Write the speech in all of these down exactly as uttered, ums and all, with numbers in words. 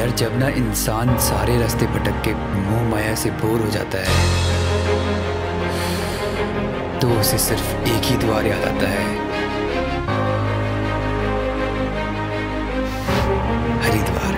यार जब ना इंसान सारे रास्ते भटक के मोह माया से बोर हो जाता है तो उसे सिर्फ एक ही द्वार याद आता है, हरिद्वार।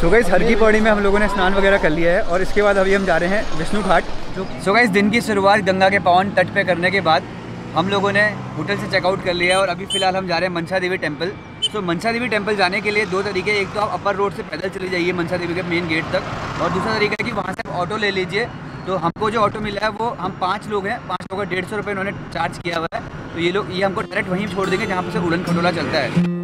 सो गाइस हरकी पौड़ी में हम लोगों ने स्नान वगैरह कर लिया है और इसके बाद अभी हम जा रहे हैं विष्णु घाट। सो गाइस दिन की शुरुआत गंगा के पावन तट पे करने के बाद हम लोगों ने होटल से चेकआउट कर लिया है और अभी फ़िलहाल हम जा रहे हैं मनसा देवी टेम्पल। सो मनसा देवी टेम्पल जाने के लिए दो तरीके, एक तो आप अपर रोड से पैदल चले जाइए मनसा देवी के मेन गेट तक, और दूसरा तरीका है कि वहाँ से आप ऑटो ले लीजिए। तो हमको जो ऑटो मिला है वो, हम पाँच लोग हैं, पाँच लोगों का डेढ़ सौ रुपये इन्होंने चार्ज किया हुआ है, तो ये लोग ये हमको डायरेक्ट वहीं छोड़ देंगे जहाँ पर उड़न खटोला चलता है।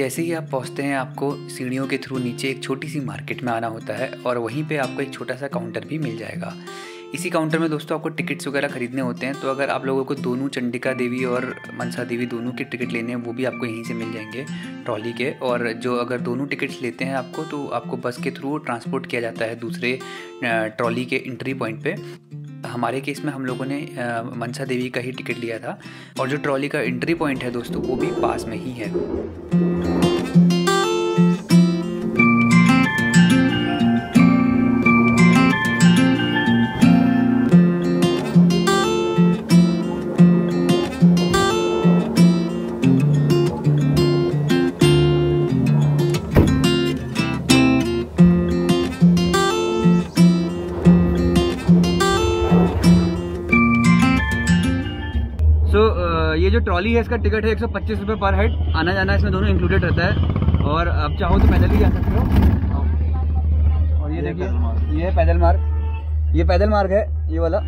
जैसे ही आप पहुंचते हैं आपको सीढ़ियों के थ्रू नीचे एक छोटी सी मार्केट में आना होता है और वहीं पे आपको एक छोटा सा काउंटर भी मिल जाएगा। इसी काउंटर में दोस्तों आपको टिकट्स वगैरह खरीदने होते हैं, तो अगर आप लोगों को दोनों चंडिका देवी और मनसा देवी दोनों के टिकट लेने हैं वो भी आपको यहीं से मिल जाएंगे ट्रॉली के। और जो अगर दोनों टिकट्स लेते हैं आपको तो आपको बस के थ्रू ट्रांसपोर्ट किया जाता है दूसरे ट्रॉली के एंट्री पॉइंट पर। हमारे केस में हम लोगों ने मनसा देवी का ही टिकट लिया था और जो ट्रॉली का एंट्री पॉइंट है दोस्तों वो भी पास में ही है। ये जो ट्रॉली है इसका टिकट है एक सौ पच्चीस रुपए पर हेड, आना जाना इसमें दोनों इंक्लूडेड रहता है और आप चाहो तो पैदल भी जा सकते हो। और ये देखिए ये पैदल मार्ग, ये पैदल मार्ग है ये वाला।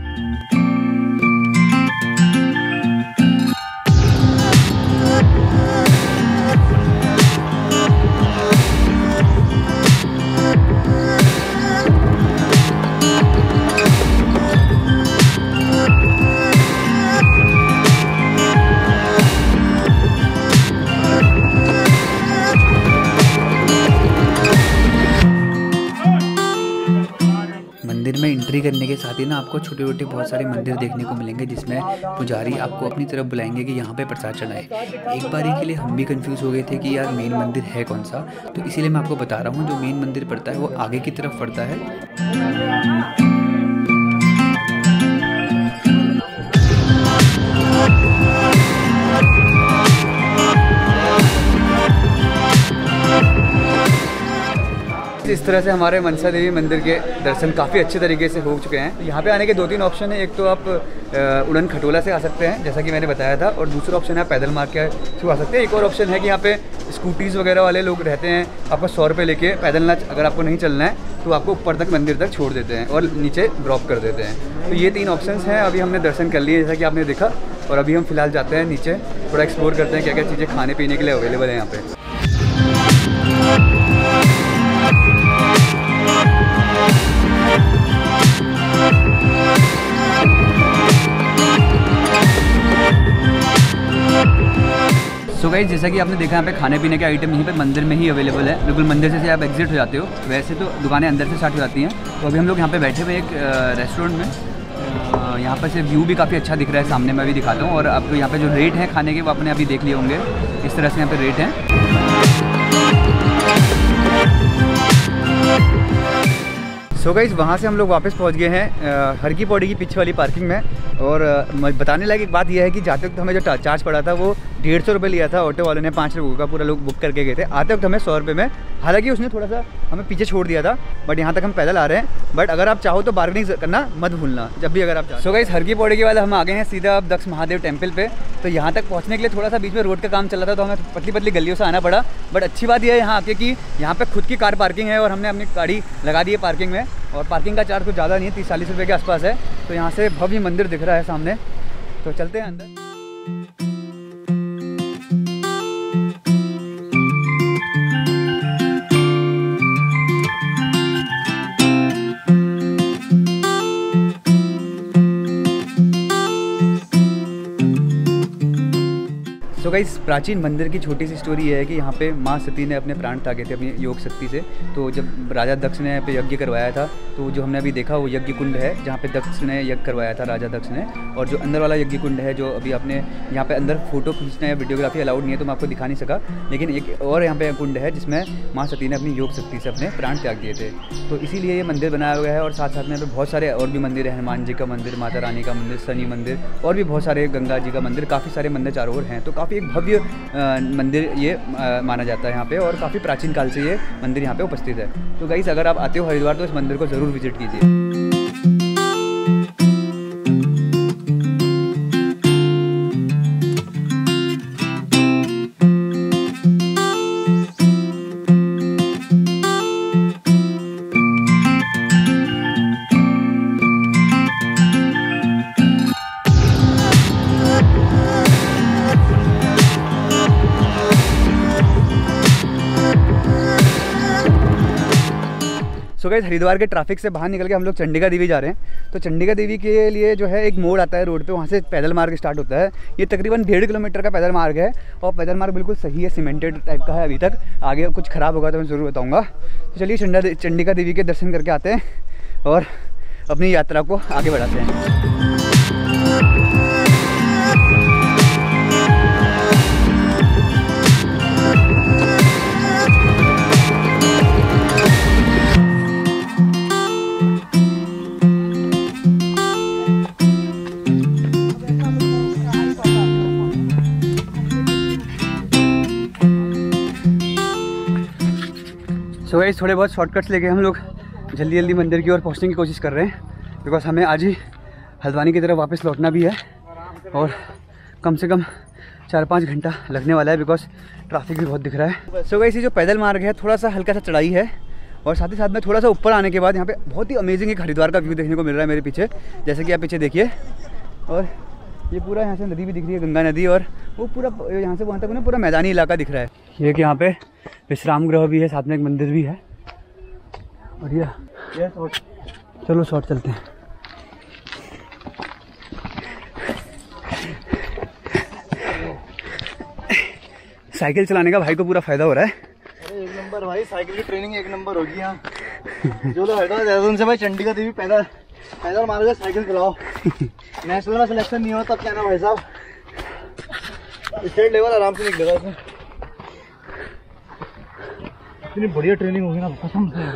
करने के साथ ही ना आपको छोटे छोटे बहुत सारे मंदिर देखने को मिलेंगे जिसमें पुजारी आपको अपनी तरफ बुलाएंगे कि यहाँ पे प्रसाद चढ़ाएं। एक बारी के लिए हम भी कंफ्यूज हो गए थे कि यार मेन मंदिर है कौन सा, तो इसीलिए मैं आपको बता रहा हूँ जो मेन मंदिर पड़ता है वो आगे की तरफ पड़ता है। इस तरह से हमारे मनसा देवी मंदिर के दर्शन काफ़ी अच्छे तरीके से हो चुके हैं। यहाँ पे आने के दो तीन ऑप्शन हैं, एक तो आप उड़न खटोला से आ सकते हैं जैसा कि मैंने बताया था, और दूसरा ऑप्शन है पैदल मार्ग के थ्रू आ सकते हैं। एक और ऑप्शन है कि यहाँ पे स्कूटीज़ वगैरह वाले लोग रहते हैं, आपको सौ रुपये लेके पैदल ना, अगर आपको नहीं चलना है तो आपको ऊपर तक मंदिर तक छोड़ देते हैं और नीचे ड्रॉप कर देते हैं। तो ये तीन ऑप्शन हैं। अभी हमने दर्शन कर लिए जैसा कि आपने देखा, और अभी हम फिलहाल जाते हैं नीचे, थोड़ा एक्सप्लोर करते हैं क्या क्या चीज़ें खाने पीने के लिए अवेलेबल हैं यहाँ पर। सो गाइस जैसा कि आपने देखा यहाँ पे खाने पीने के आइटम यहीं पे मंदिर में ही अवेलेबल है। बिल्कुल मंदिर से, से आप एग्जिट हो जाते हो, वैसे तो दुकानें अंदर से स्टार्ट हो जाती हैं। तो अभी हम लोग यहाँ पे बैठे हुए एक रेस्टोरेंट में, यहाँ पर से व्यू भी काफ़ी अच्छा दिख रहा है सामने, मैं भी दिखाता हूँ। और आपको यहाँ पे जो रेट है खाने के वो आपने अभी देख लिए होंगे, इस तरह से यहाँ पर रेट हैं। सो so गाइज़ वहाँ से हम लोग वापस पहुँच गए हैं हरकी पौड़ी की पीछे वाली पार्किंग में। और बताने लायक एक बात यह है कि जाते वक्त हमें जो चार्ज पड़ा था वो डेढ़ सौ रुपये लिया था ऑटो वाले ने, पाँच लोगों का पूरा लोग बुक करके गए थे। आते वक्त हमें सौ रुपये में, हालांकि उसने थोड़ा सा हमें पीछे छोड़ दिया था, बट यहाँ तक हम पैदल आ रहे हैं। बट अगर आप चाहो तो बार्गेनिंग करना मत भूलना जब भी अगर आप। सो गाइज़ हरकी पौड़ी के बाद हम आ गए हैं सीधा अब दक्ष महादेव टेम्पल पर। तो यहाँ तक पहुँचने के लिए थोड़ा सा बीच में रोड का काम चला था तो हमें पतली पतली गलियों से आना पड़ा, बट अच्छी बात यह है यहाँ आके कि यहाँ पर खुद की कार पार्किंग है और हमने अपनी गाड़ी लगा दी है पार्किंग में, और पार्किंग का चार्ज कुछ ज़्यादा नहीं है, तीस चालीस रुपये के आसपास है। तो यहाँ से भव्य मंदिर दिख रहा है सामने, तो चलते हैं अंदर। तो इस प्राचीन मंदिर की छोटी सी स्टोरी यह है कि यहाँ पे माँ सती ने अपने प्राण त्यागे थे अपनी योग शक्ति से। तो जब राजा दक्ष ने यहाँ पे यज्ञ करवाया था, तो जो हमने अभी देखा वो यज्ञ कुंड है जहाँ पे दक्ष ने यज्ञ करवाया था, राजा दक्ष ने। और जो अंदर वाला यज्ञ कुंड है, जो अभी आपने यहाँ पे अंदर फोटो खींचना या वीडियोग्राफी अलाउड नहीं है तो मैं आपको दिखा नहीं सका, लेकिन एक और यहाँ पे कुंड है जिसमें माँ सती ने अपनी योग शक्ति से अपने प्राण त्याग दिए थे। तो इसीलिए ये मंदिर बनाया गया है। और साथ साथ में यहाँ पे बहुत सारे और भी मंदिर हैं, हनुमान जी का मंदिर, माता रानी का मंदिर, शनि मंदिर और भी बहुत सारे, गंगा जी का मंदिर, काफ़ी सारे मंदिर चारों ओर हैं। तो काफ़ी एक भव्य मंदिर ये आ, माना जाता है यहाँ पे, और काफ़ी प्राचीन काल से ये मंदिर यहाँ पे उपस्थित है। तो गाइस, अगर आप आते हो हरिद्वार तो इस मंदिर को ज़रूर विजिट कीजिए। सो गाइस, हरिद्वार के ट्रैफिक से बाहर निकल के हम लोग चंडिका देवी जा रहे हैं। तो चंडिका देवी के लिए जो है एक मोड़ आता है रोड पे, वहाँ से पैदल मार्ग स्टार्ट होता है। ये तकरीबन डेढ़ किलोमीटर का पैदल मार्ग है और पैदल मार्ग बिल्कुल सही है, सीमेंटेड टाइप का है अभी तक। आगे कुछ ख़राब होगा तो मैं ज़रूर बताऊँगा। तो चलिए चंडिका देवी के दर्शन करके आते हैं और अपनी यात्रा को आगे बढ़ाते हैं। तो गाइस, थोड़े बहुत शॉर्टकट्स लेके हम लोग जल्दी जल्दी मंदिर की ओर पहुंचने की कोशिश कर रहे हैं, बिकॉज हमें आज ही हल्द्वानी की तरफ वापस लौटना भी है और कम से कम चार पाँच घंटा लगने वाला है, बिकॉज ट्रैफिक भी बहुत दिख रहा है। सो गाइस, ये जो पैदल मार्ग है थोड़ा सा हल्का सा चढ़ाई है, और साथ ही साथ में थोड़ा सा ऊपर आने के बाद यहाँ पे बहुत ही अमेजिंग एक हरिद्वार का व्यू देखने को मिल रहा है मेरे पीछे, जैसे कि आप पीछे देखिए। और ये पूरा यहाँ से नदी भी दिख रही है, गंगा नदी, और वो पूरा यहाँ से वहाँ तक ना पूरा मैदानी इलाका दिख रहा है। ये कि यहाँ पे विश्राम गृह भी है, साथ में एक मंदिर भी है। और ये ये शॉर्ट, चलो शॉर्ट चलते हैं। साइकिल चलाने का भाई को पूरा फायदा हो रहा है। अरे एक नंबर भाई, साइकिल की ट्रेनिंग एक नंबर होगी यहाँ। जो लोग हटा जाते उनसे भाई चंडिका देवी पैदल पैदल मारो, साइकिल चलाओ। नेशनल में सिलेक्शन नहीं हो तब क्या ना भाई साहब, स्टेट लेवल आराम से निकलेगा उसमें। इतनी बढ़िया ट्रेनिंग होगी ना, कसम से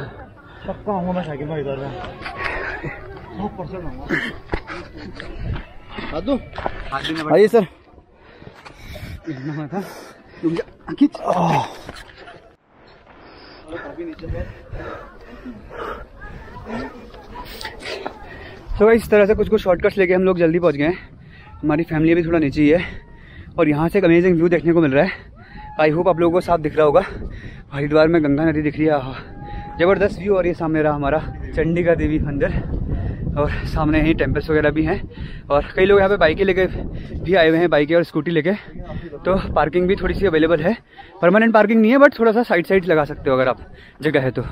पक्का आऊँगा मैं साइकिल में इधर, सौ परसेंट आऊँगा। आइए सर, था तो इस तरह से कुछ कुछ शॉर्टकट्स लेके हम लोग जल्दी पहुंच गए हैं। हमारी फैमिली भी थोड़ा नीचे ही है और यहाँ से एक अमेजिंग व्यू देखने को मिल रहा है। आई होप आप लोगों को साफ दिख रहा होगा। हरिद्वार में गंगा नदी दिख रही है, ज़बरदस्त व्यू। और ये सामने रहा हमारा चंडिका देवी मंदिर, और सामने ही टेम्पल्स वगैरह भी हैं। और कई लोग यहाँ पे बाइकें लेके भी आए हुए हैं, बाइकें और स्कूटी लेके। तो पार्किंग भी थोड़ी सी अवेलेबल है, परमानेंट पार्किंग नहीं है, बट थोड़ा सा साइड साइड लगा सकते हो अगर आप जगह है तो।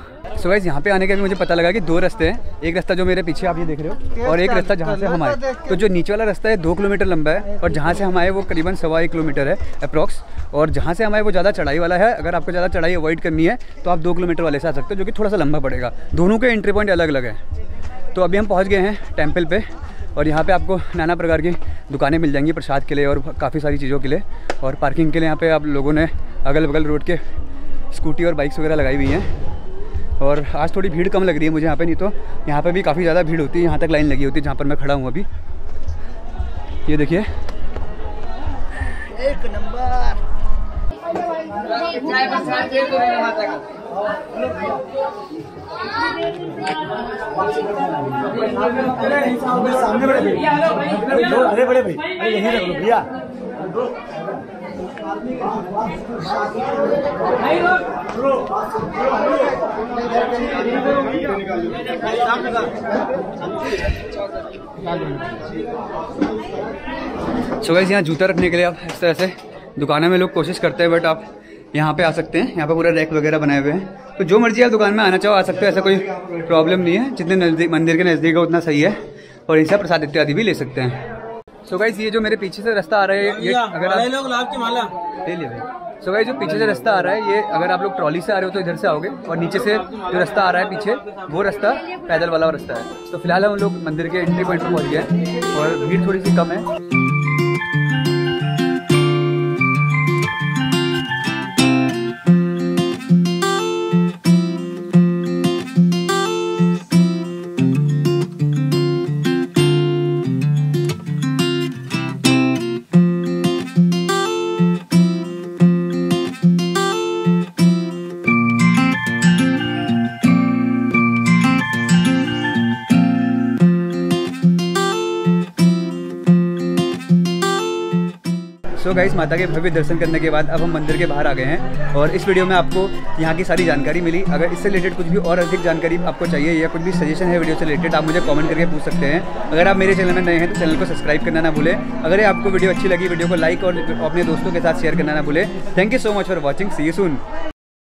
सो गाइस, यहाँ पे आने के भी मुझे पता लगा कि दो रास्ते हैं, एक रास्ता जो मेरे पीछे आप ये देख रहे हो और एक रास्ता जहाँ से हम आए। तो जो नीचे वाला रास्ता है दो किलोमीटर लंबा है, और जहाँ से हम आए वो करीबन सवा एक किलोमीटर है अप्रॉक्स। और जहाँ से हम आए वो ज़्यादा चढ़ाई वाला है। अगर आपको ज़्यादा चढ़ाई अवॉइड करनी है तो आप दो किलोमीटर वाले से आ सकते हो, जो कि थोड़ा सा लंबा पड़ेगा। दोनों के एंट्री पॉइंट अलग अलग है। तो अभी हम पहुंच गए हैं टेम्पल पे, और यहाँ पे आपको नाना प्रकार की दुकानें मिल जाएंगी प्रसाद के लिए और काफ़ी सारी चीज़ों के लिए। और पार्किंग के लिए यहाँ पे आप लोगों ने अगल बगल रोड के स्कूटी और बाइक्स वगैरह लगाई हुई हैं। और आज थोड़ी भीड़ कम लग रही है मुझे यहाँ पे, नहीं तो यहाँ पे भी काफ़ी ज़्यादा भीड़ होती है। यहाँ तक लाइन लगी होती है जहाँ पर मैं खड़ा हूँ अभी। ये देखिए, एक नंबर। सामने बड़े बड़े बड़े भाई, यही रख लो भैया। सो गाइस, यहाँ जूता रखने के लिए आप इस तरह से दुकानों में लोग कोशिश करते हैं, बट आप यहाँ पे आ सकते हैं। यहाँ पे पूरा रैक वगैरह बनाए हुए हैं, तो जो मर्जी आप दुकान में आना चाहो आ सकते हो, ऐसा कोई प्रॉब्लम नहीं है। जितने नज़दीक मंदिर के नज़दीक है उतना सही है, और इनसे प्रसाद इत्यादि भी ले सकते हैं। सो गाइस ये जो मेरे पीछे से रास्ता आ रहा है ये अगर आप लोग लाभ की माला ले लिए भाई। सो गाइस जो पीछे से रास्ता आ रहा है ये अगर आप लोग ट्रॉली से आ रहे हो तो इधर से आओगे और नीचे से जो रास्ता आ रहा है पीछे वो रास्ता पैदल वाला रास्ता है। तो फिलहाल हम लोग मंदिर के एंट्री पॉइंट पर पहुंच गए हैं और भीड़ थोड़ी सी कम है। सो गाइस माता के भव्य दर्शन करने के बाद अब हम मंदिर के बाहर आ गए हैं और इस वीडियो में आपको यहाँ की सारी जानकारी मिली। अगर इससे रिलेटेड कुछ भी और अधिक जानकारी आपको चाहिए या कुछ भी सजेशन है वीडियो से रिलेटेड आप मुझे कमेंट करके पूछ सकते हैं। अगर आप मेरे चैनल में नए हैं तो चैनल को सब्सक्राइब करना ना भूलें। अगर आपको वीडियो अच्छी लगी वीडियो को लाइक और अपने दोस्तों के साथ शेयर करना ना भूलें। Thank you so much for watching, see you soon.